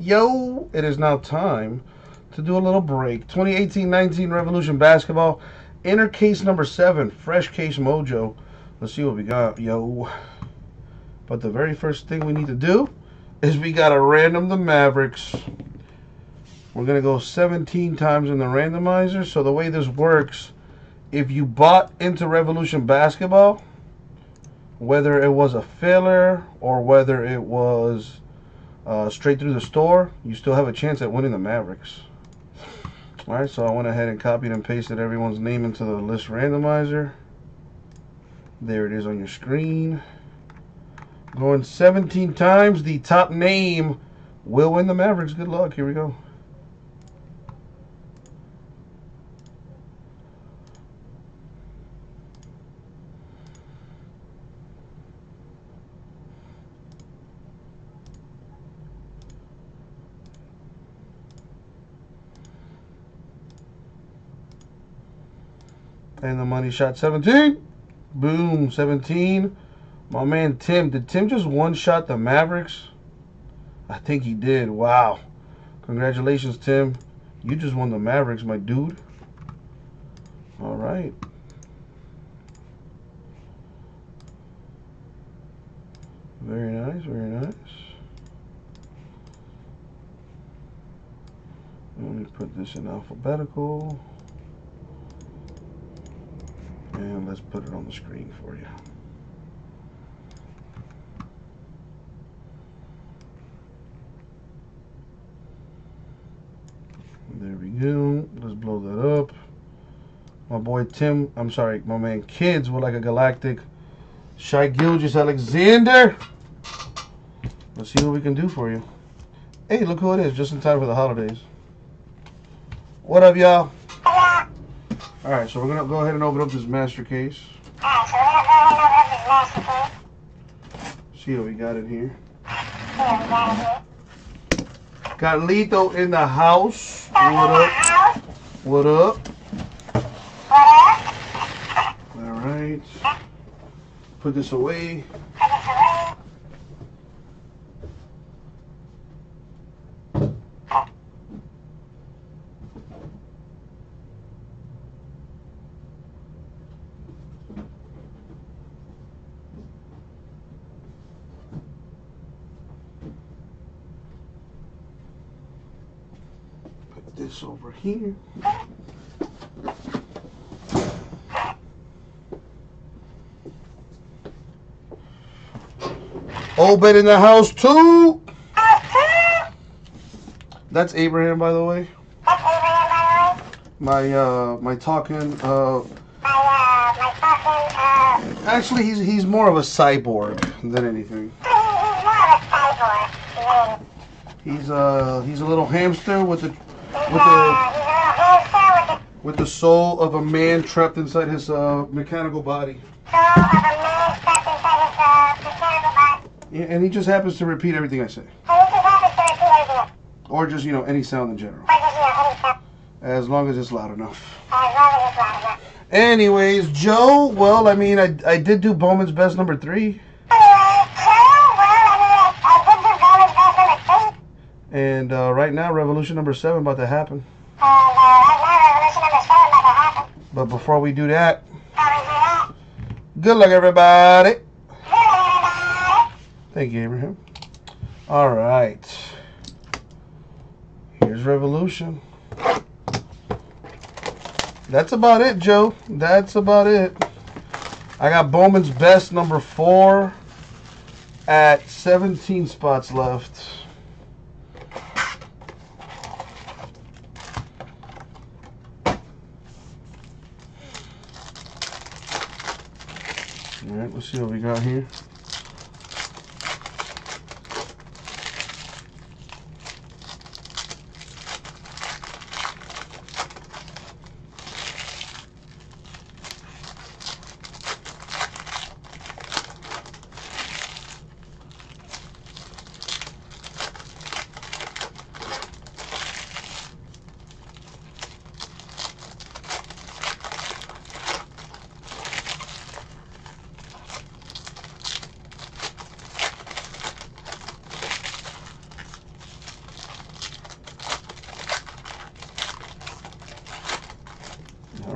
Yo, it is now time to do a little break. 2018-19 Revolution Basketball. Enter case number 7, Fresh Case Mojo. Let's see what we got, yo. But the very first thing we need to do is we got to random the Mavericks. We're going to go 17 times in the randomizer. So the way this works, if you bought into Revolution Basketball, whether it was a filler or whether it was straight through the store, you still have a chance at winning the Mavericks. Alright, so I went ahead and copied and pasted everyone's name into the list randomizer. There it is on your screen. Going 17 times, the top name will win the Mavericks. Good luck. Here we go. And the money shot 17. Boom, 17. My man Tim. Did Tim just one-shot the Mavericks? I think he did. Wow. Congratulations, Tim. You just won the Mavericks, my dude. All right. Very nice, very nice. Let me put this in alphabetical. And let's put it on the screen for you. There we go. Let's blow that up. My boy Tim, I'm sorry, my man Kids with like a galactic. Shai Gilgeous-Alexander. Let's see what we can do for you. Hey, look who it is, just in time for the holidays. What up, y'all? Alright, so we're going to go ahead and open up this master case. See what we got in here. Got Lito in the house. What up? What up? Alright. Put this away. This over here. Old bed in the house too. That's Abraham, by the way. Actually, he's more of a cyborg than anything. He's a little hamster with the soul of a man trapped inside his mechanical body. Yeah, and he just happens to repeat everything I say. Or just, you know, any sound in general. As long as it's loud enough. Anyways, Joe, well, I mean, I did do Bowman's Best number 3. And right now, Revolution number 7 about to happen. But before we do that, good luck, everybody. Thank you, Abraham. All right. Here's Revolution. That's about it, Joe. That's about it. I got Bowman's Best number 4 at 17 spots left. Alright, let's see what we got here.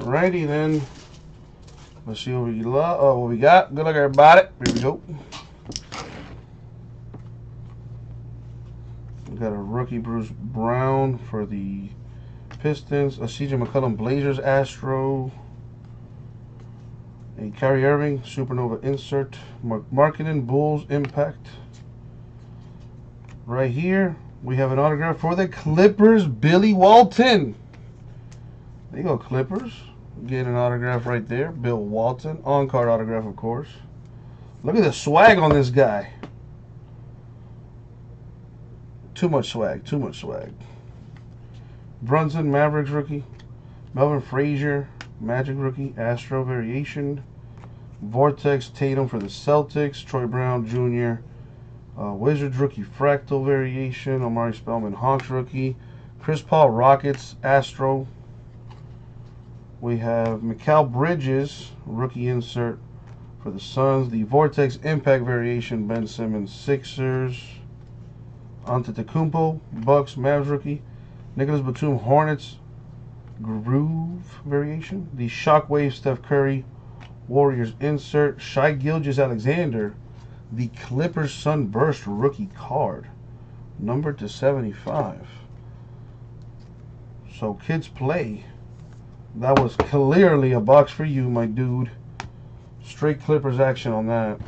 Alrighty then. Let's see what we love. Oh, what we got? Good luck, everybody. Here we go. We got a rookie Bruce Brown for the Pistons. A CJ McCollum Blazers Astro. A Kyrie Irving Supernova Insert. Marketing Bulls Impact. Right here, we have an autograph for the Clippers, Billy Walton. There you go, Clippers. Get an autograph right there, Bill Walton. On-card autograph, of course. Look at the swag on this guy. Too much swag, too much swag. Brunson, Mavericks rookie. Melvin Frazier, Magic rookie. Astro Variation. Vortex, Tatum for the Celtics. Troy Brown Jr., Wizards rookie. Fractal Variation. Omari Spellman, Hawks rookie. Chris Paul, Rockets, Astro. We have Mikal Bridges, rookie insert for the Suns. The Vortex Impact Variation, Ben Simmons, Sixers. Antetokounmpo, Bucks, Mavs rookie. Nicholas Batum, Hornets, Groove Variation. The Shockwave, Steph Curry, Warriors insert. Shai Gilgeous-Alexander, the Clippers Sunburst rookie card, numbered to 75. So kids play. That was clearly a box for you, my dude. Straight Clippers action on that.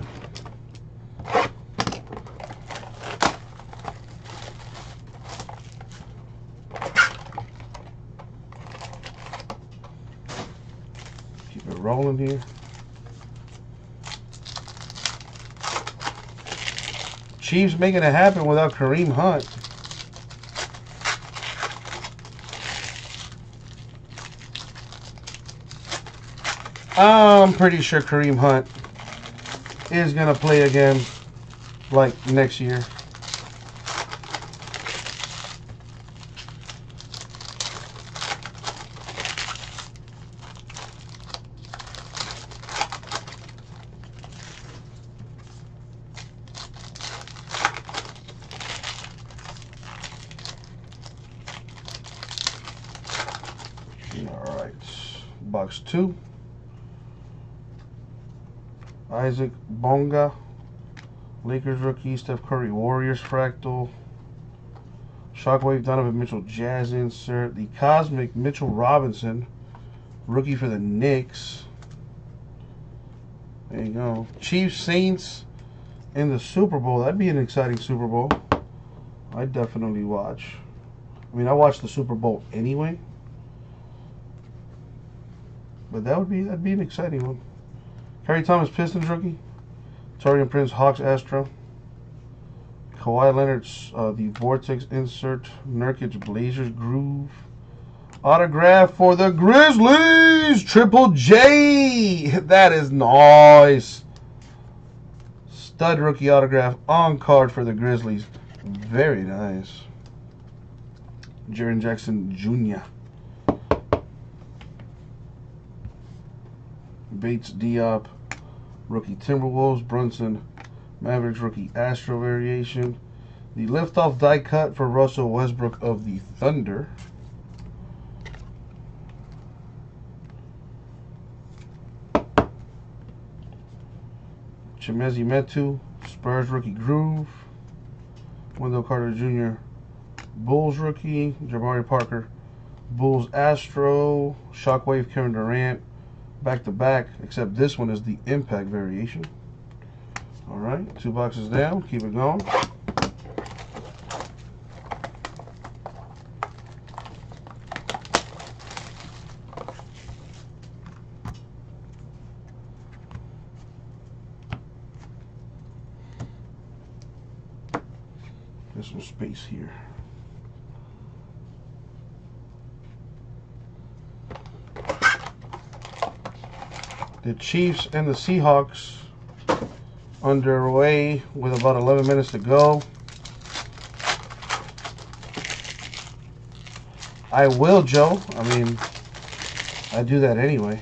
Keep it rolling here. Chiefs making it happen without Kareem Hunt. I'm pretty sure Kareem Hunt is going to play again, like, next year. All right, box two. Isaac Bonga, Lakers rookie. Steph Curry, Warriors Fractal. Shockwave, Donovan Mitchell, Jazz insert. The Cosmic, Mitchell Robinson, rookie for the Knicks. There you go. Chiefs, Saints in the Super Bowl. That'd be an exciting Super Bowl. I'd definitely watch. I mean, I watch the Super Bowl anyway, but that'd be an exciting one. Harry Thomas, Pistons rookie. Taurean Prince, Hawks Astro. Kawhi Leonard's the Vortex insert. Nurkic, Blazers Groove. Autograph for the Grizzlies, Triple J. That is nice. Stud rookie autograph on card for the Grizzlies. Very nice. Jaren Jackson Jr. Bates, Diop, rookie Timberwolves. Brunson, Mavericks rookie Astro Variation. The Liftoff die cut for Russell Westbrook of the Thunder. Chimezie Metu, Spurs rookie Groove. Wendell Carter Jr., Bulls rookie. Jabari Parker, Bulls Astro. Shockwave, Kevin Durant. Back-to-back, except this one is the Impact Variation. All right, two boxes down. Keep it going. There's some space here. The Chiefs and the Seahawks underway with about 11 minutes to go. I will, Joe. I mean, I do that anyway.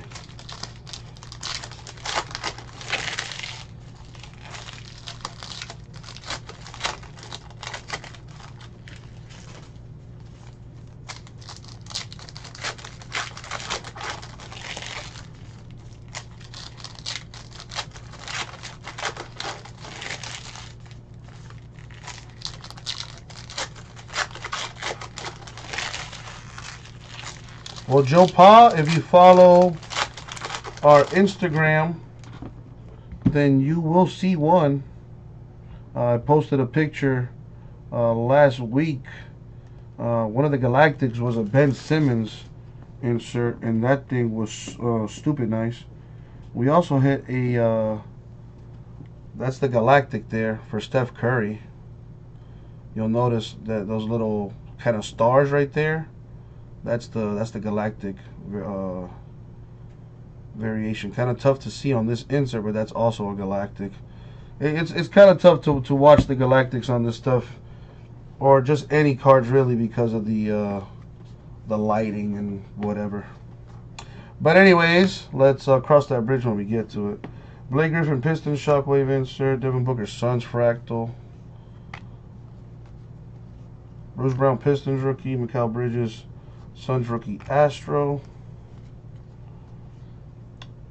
Well, Joe Pa, if you follow our Instagram, then you will see one. I posted a picture last week. One of the Galactics was a Ben Simmons insert, and that thing was stupid nice. We also hit a, that's the Galactic there for Steph Curry. You'll notice that those little kind of stars right there, that's the Galactic variation. Kind of tough to see on this insert, but that's also a Galactic. It's kind of tough to watch the Galactics on this stuff, or just any cards really, because of the lighting and whatever. But anyways, let's cross that bridge when we get to it. Blake Griffin Pistons Shockwave insert. Devin Booker Suns fractal. Bruce Brown Pistons rookie. Mikal Bridges Suns rookie Astro.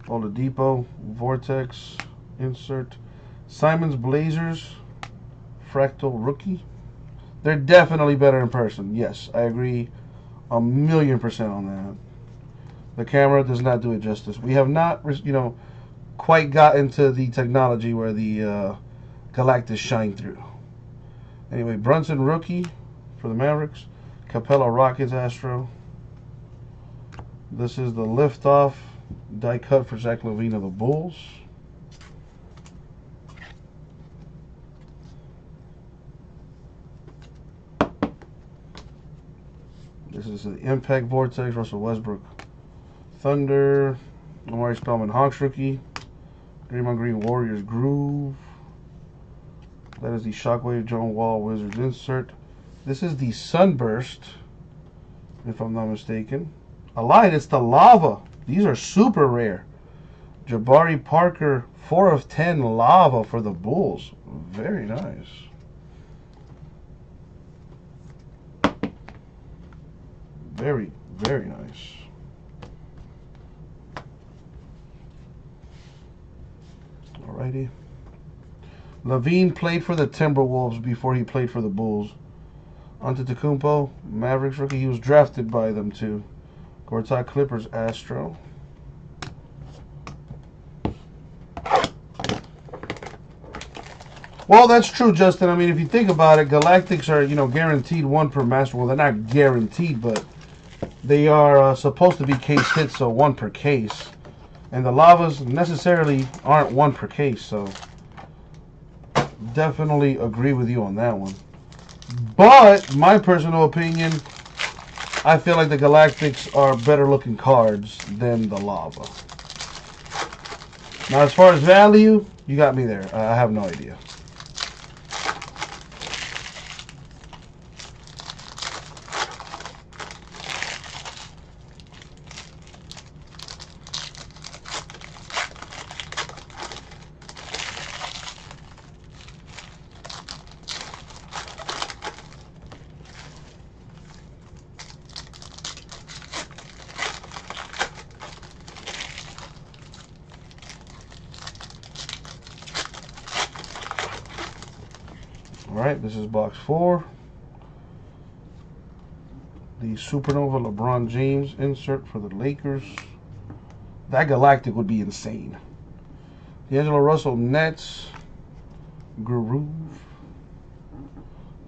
Oladipo Vortex insert. Simons Blazers fractal rookie. They're definitely better in person. Yes, I agree 1,000,000% on that. The camera does not do it justice. We have not, you know, quite gotten to the technology where the Galactus shine through. Anyway, Brunson rookie for the Mavericks. Capella Rockets Astro. This is the Liftoff die cut for Zach Levine of the Bulls. This is the Impact Vortex, Russell Westbrook Thunder. Omari Spellman Hawks rookie. Green on Green Warriors Groove. That is the Shockwave John Wall Wizards insert. This is the Sunburst, if I'm not mistaken. Alive, it's the Lava. These are super rare. Jabari Parker, 4 of 10 Lava for the Bulls. Very nice. Very, very nice. Alrighty. Levine played for the Timberwolves before he played for the Bulls. Antetokounmpo, Mavericks rookie. He was drafted by them too. Gortat Clippers Astro. Well, that's true, Justin. I mean, if you think about it, Galactics are, you know, guaranteed one per master. Well, they're not guaranteed, but they are supposed to be case hits, so one per case. And the Lavas necessarily aren't one per case, so definitely agree with you on that one. But my personal opinion, I feel like the Galactics are better looking cards than the Lava. Now, as far as value, you got me there. I have no idea. Alright, this is box 4. The Supernova LeBron James insert for the Lakers. That Galactic would be insane. D'Angelo Russell Nets. Groove.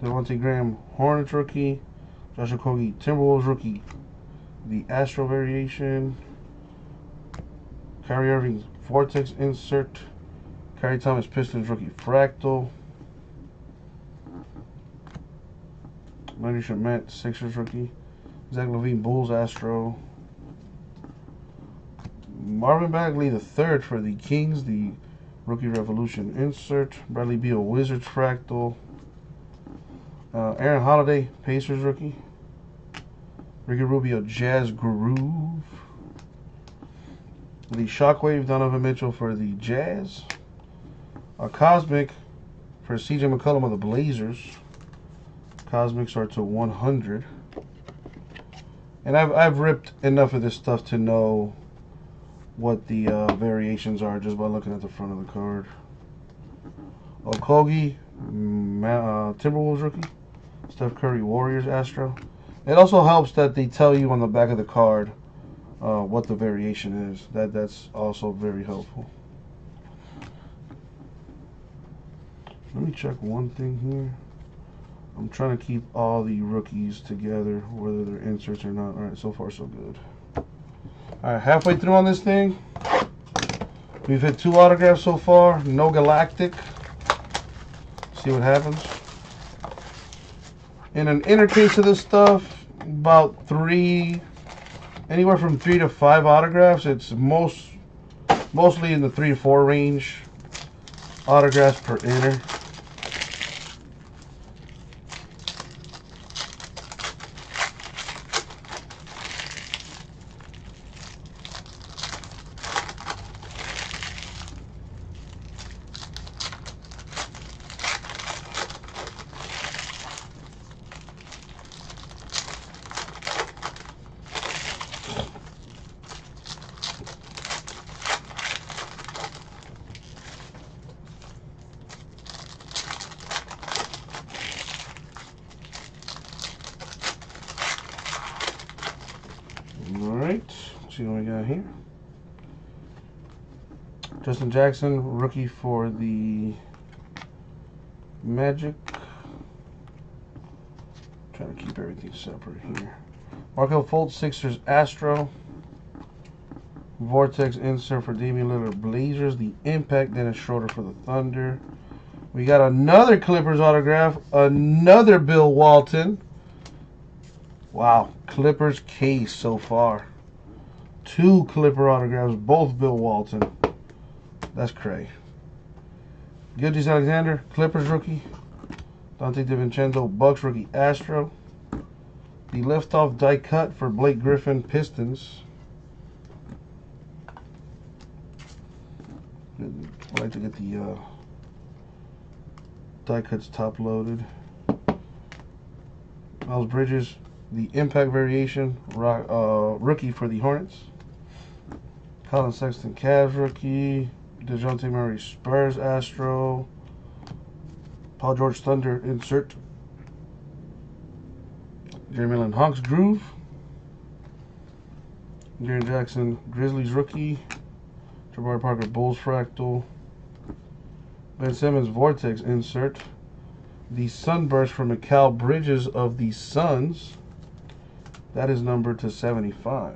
Devontae Graham Hornets rookie. Josh Okogie Timberwolves rookie. The Astro variation. Kyrie Irving Vortex insert. Kyrie Thomas Pistons rookie fractal. Landry Shamet, Sixers rookie. Zach Levine, Bulls Astro. Marvin Bagley III for the Kings, the rookie Revolution insert. Bradley Beal, Wizards fractal. Aaron Holiday, Pacers rookie. Ricky Rubio, Jazz Groove. The Shockwave, Donovan Mitchell for the Jazz. A Cosmic for CJ McCollum of the Blazers. Cosmics are to 100, and I've ripped enough of this stuff to know what the variations are just by looking at the front of the card. Okogie Timberwolves rookie. Steph Curry Warriors Astro. It also helps that they tell you on the back of the card what the variation is. That's also very helpful. Let me check one thing here. I'm trying to keep all the rookies together, whether they're inserts or not. All right, so far so good. All right, halfway through on this thing. We've hit 2 autographs so far. No Galactic. See what happens. In an inner case of this stuff, about 3, anywhere from 3 to 5 autographs. It's mostly in the 3 to 4 range autographs per inner. See what we got here. Justin Jackson, rookie for the Magic. Trying to keep everything separate here. Markel Fultz, Sixers, Astro. Vortex insert for Damian Lillard, Blazers. The Impact, Dennis Schroeder for the Thunder. We got another Clippers autograph, another Bill Walton. Wow, Clippers case so far. 2 Clipper autographs, both Bill Walton. That's cray. Gilgeous-Alexander, Clippers rookie. Dante DiVincenzo, Bucks rookie, Astro. The liftoff die cut for Blake Griffin, Pistons. I like to get the die cuts top loaded. Miles Bridges, the Impact variation, rookie for the Hornets. Colin Sexton, Cavs rookie. DeJounte Murray, Spurs, Astro. Paul George, Thunder, insert. Jeremy Lin, Hawks, Groove. Jaren Jackson, Grizzlies rookie. Jabari Parker, Bulls, Fractal. Ben Simmons, Vortex, insert. The Sunburst for Mikal Bridges of the Suns. That is numbered to 75.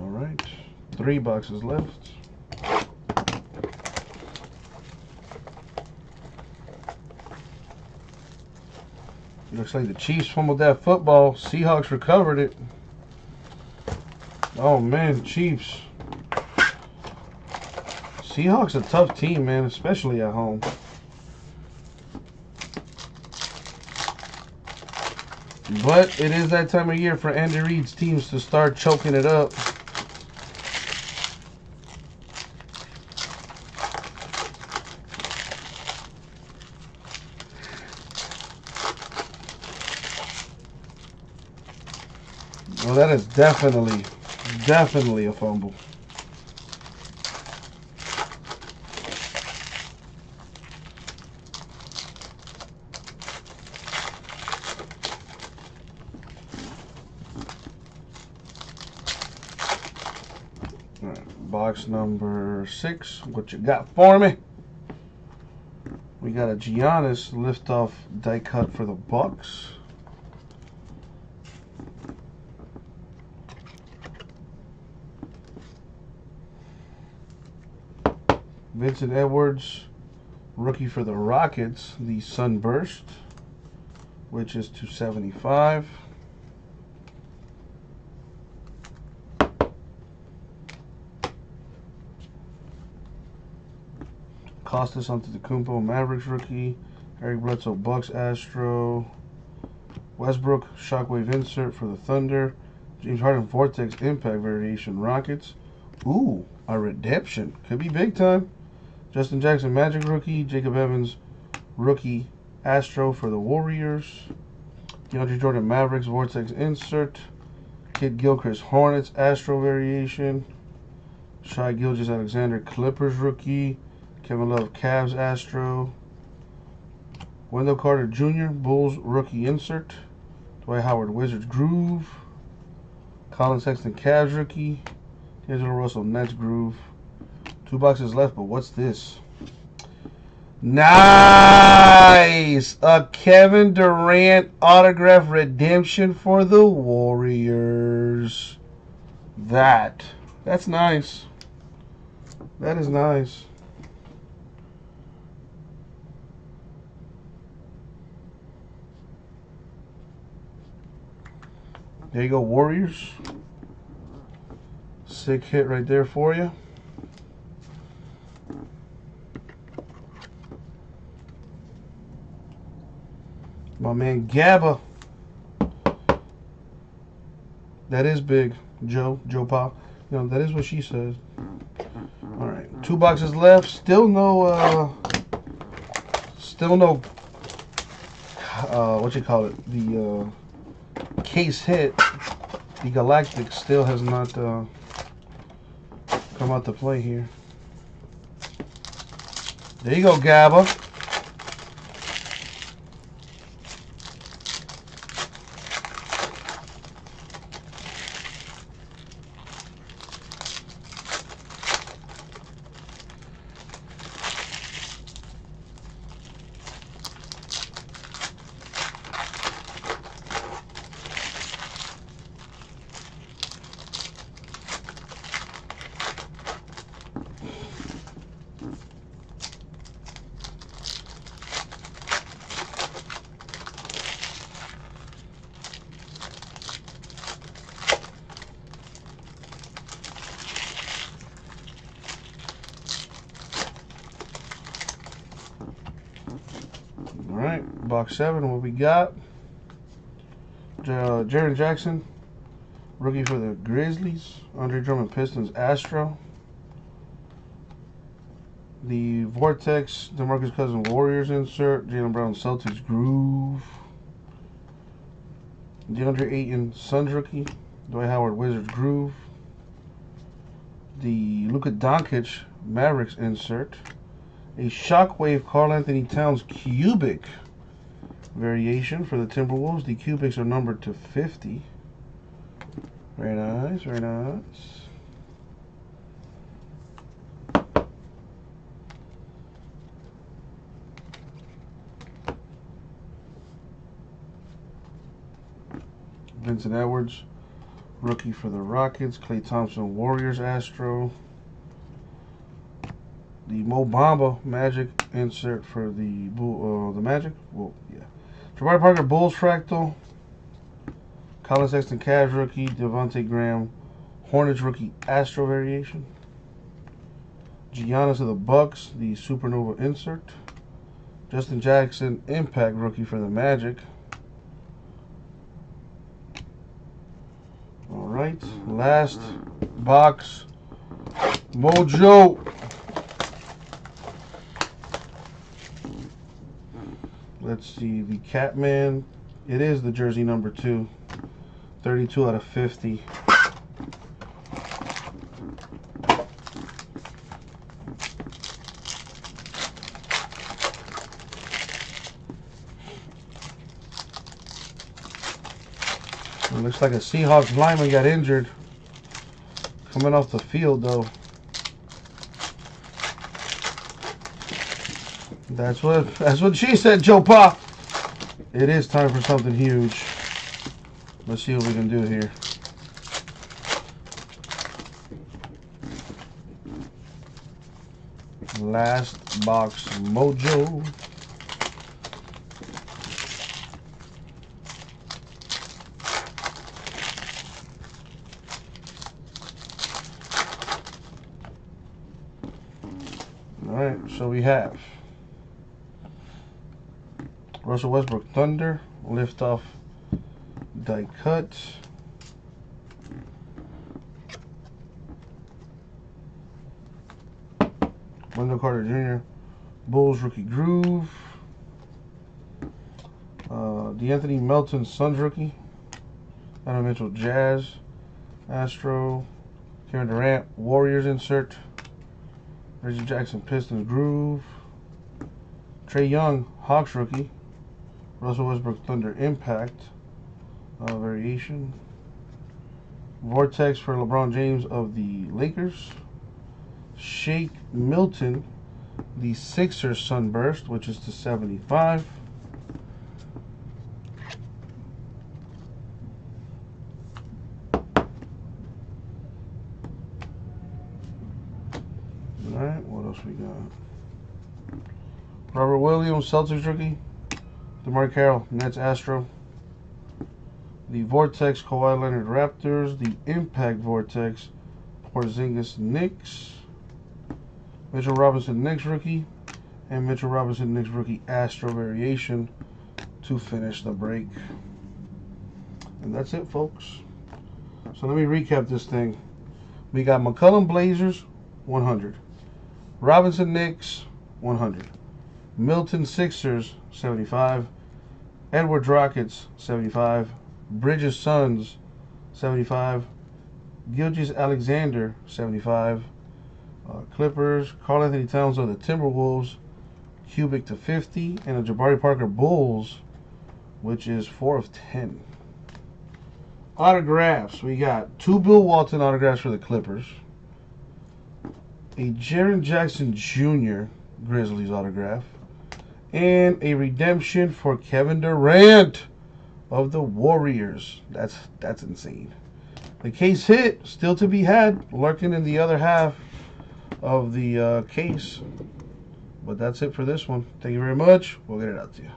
All right, 3 boxes left. Looks like the Chiefs fumbled that football. Seahawks recovered it. Oh man, Chiefs. Seahawks a tough team, man, especially at home. But it is that time of year for Andy Reid's teams to start choking it up. Well, that is definitely a fumble. Box number 6, what you got for me? We got a Giannis liftoff die cut for the Bucks. Vincent Edwards, rookie for the Rockets, the Sunburst, which is 275. Costas Antetokounmpo, Mavericks rookie. Eric Bledsoe, Bucks, Astro. Westbrook, Shockwave insert for the Thunder. James Harden, Vortex, Impact variation, Rockets. Ooh, a redemption. Could be big time. Justin Jackson, Magic rookie. Jacob Evans, rookie, Astro for the Warriors. DeAndre Jordan, Mavericks, Vortex insert. Kid Gilchrist, Hornets, Astro variation. Shai Gilgeous-Alexander, Clippers rookie. Kevin Love, Cavs, Astro. Wendell Carter Jr., Bulls, rookie insert. Dwight Howard, Wizards, groove. Colin Sexton, Cavs, rookie. D'Angelo Russell, Nets, groove. 2 boxes left, but what's this? Nice! A Kevin Durant autograph redemption for the Warriors. That's nice. That is nice. There you go, Warriors. Sick hit right there for you. My man Gabba. That is big, Joe Pop. You know, that is what she says. All right, 2 boxes left. Still no, what you call it? The case hit. The Galactic still has not come out to play here. There you go, Gabba. Box 7, what we got? Jaren Jackson, rookie for the Grizzlies. Andre Drummond, Pistons, Astro. The Vortex, DeMarcus Cousins, Warriors insert. Jaylen Brown, Celtics, groove. DeAndre Ayton, Suns rookie. Dwight Howard, Wizards, groove. The Luka Doncic, Mavericks insert. A Shockwave, Karl Anthony Towns, cubic variation for the Timberwolves. The cubics are numbered to 50. Very nice, very nice. Vincent Edwards, rookie for the Rockets. Klay Thompson, Warriors, Astro. The Mo Bamba Magic insert for the Magic. Well, yeah. Jabari Parker, Bulls fractal. Colin Sexton, Cavs rookie. Devontae Graham, Hornets rookie, Astro variation. Giannis of the Bucks, the Supernova insert. Justin Jackson, Impact rookie for the Magic. All right, last box. Mojo. Let's see, the Catman. It is the jersey number 2. 32 out of 50. It looks like a Seahawks lineman got injured. Coming off the field, though. That's what she said, Joe Pop. It is time for something huge. Let's see what we can do here. Last box, Mojo. All right, so we have Russell Westbrook, Thunder, Liftoff, Die Cut. Wendell Carter Jr., Bulls, rookie, groove. De'Anthony Melton, Suns, rookie. Donovan Mitchell, Jazz, Astro. Kevin Durant, Warriors, insert. Reggie Jackson, Pistons, Groove. Trae Young, Hawks rookie. Russell Westbrook, Thunder, Impact. Variation. Vortex for LeBron James of the Lakers. Shake Milton, the Sixers Sunburst, which is /75. Alright, what else we got? Robert Williams, Celtics rookie. DeMar Carroll, Nets Astro. The Vortex, Kawhi Leonard Raptors. The Impact Vortex, Porzingis Knicks. Mitchell Robinson Knicks rookie. And Mitchell Robinson Knicks rookie Astro variation to finish the break. And that's it, folks. So let me recap this thing. We got McCollum Blazers, 100. Robinson Knicks, 100. Milton Sixers, 75. Edwards Rockets, 75. Bridges Suns, 75. Gilgeous-Alexander, 75. Clippers, Karl Anthony Towns of the Timberwolves, Cubic /50, and a Jabari Parker Bulls, which is 4/10. Autographs, we got 2 Bill Walton autographs for the Clippers, a Jaren Jackson Jr. Grizzlies autograph, and a redemption for Kevin Durant of the Warriors. That's insane. The case hit, still to be had, lurking in the other half of the case. But that's it for this one. Thank you very much. We'll get it out to you.